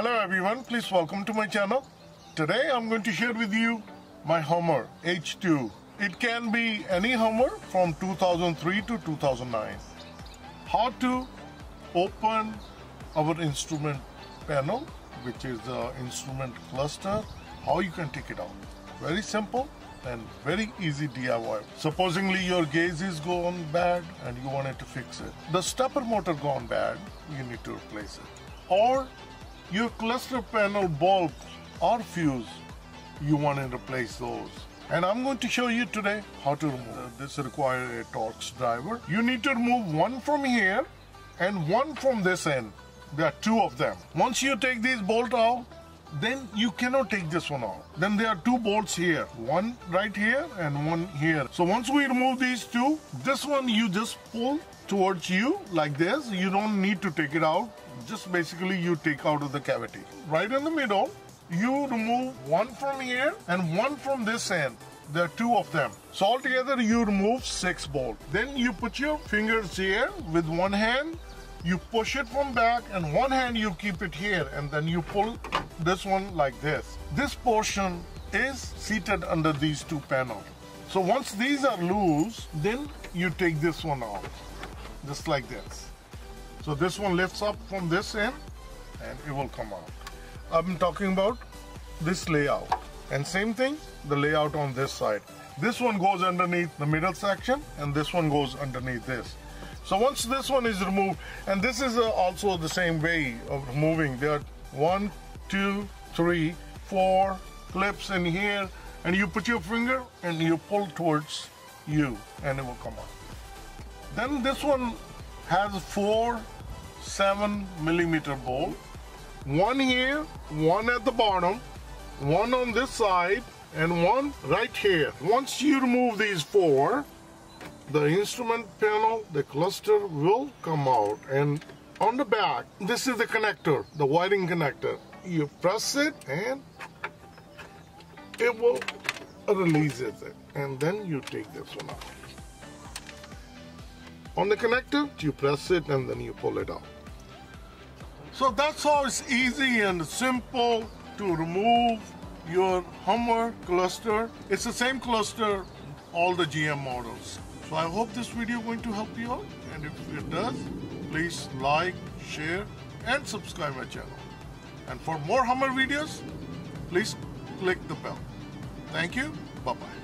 Hello everyone, please welcome to my channel. Today I'm going to share with you my Hummer H2. It can be any Hummer from 2003 to 2009. How to open our instrument panel, which is the instrument cluster, how you can take it out. Very simple and very easy DIY. Supposingly your gauge is gone bad and you wanted to fix it. The stepper motor gone bad, you need to replace it. Or your cluster panel bulb or fuse, you want to replace those. And I'm going to show you today how to remove this. Requires a Torx driver. You need to remove one from here and one from this end. There are two of them. Once you take these bolt out, then you cannot take this one out. Then there are two bolts here, one right here and one here. So once we remove these two, this one you just pull towards you like this. You don't need to take it out. Just basically you take out of the cavity. Right in the middle, you remove one from here and one from this end. There are two of them. So altogether you remove 6 bolts. Then you put your fingers here with one hand. You push it from back and one hand you keep it here, and then you pull this one like this. This portion is seated under these two panels. So once these are loose, then you take this one out, just like this. So this one lifts up from this end and it will come out. I'm talking about this layout. And same thing, the layout on this side. This one goes underneath the middle section and this one goes underneath this. So once this one is removed, and this is also the same way of removing. There are 1, 2, 3, 4 clips in here, and you put your finger and you pull towards you and it will come out. Then this one has 4 7mm bolt. One here, one at the bottom, one on this side, and one right here. Once you remove these 4, the instrument panel, the cluster will come out. And on the back, this is the connector, the wiring connector. You press it and it will release it. And then you take this one out. On the connector, you press it and then you pull it out. So that's how it's easy and simple to remove your Hummer cluster. It's the same cluster, all the GM models. So I hope this video going to help you out, and if it does, please like, share and subscribe my channel. And for more Hummer videos, please click the bell. Thank you. Bye-bye.